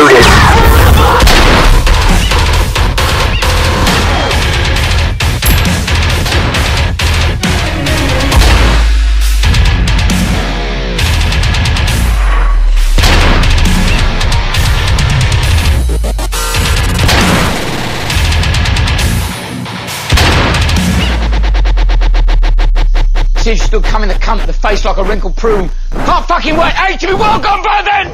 Loaded. Still coming to come at the face like a wrinkled prune. Can't fucking wait. Hey, to be well gone by then!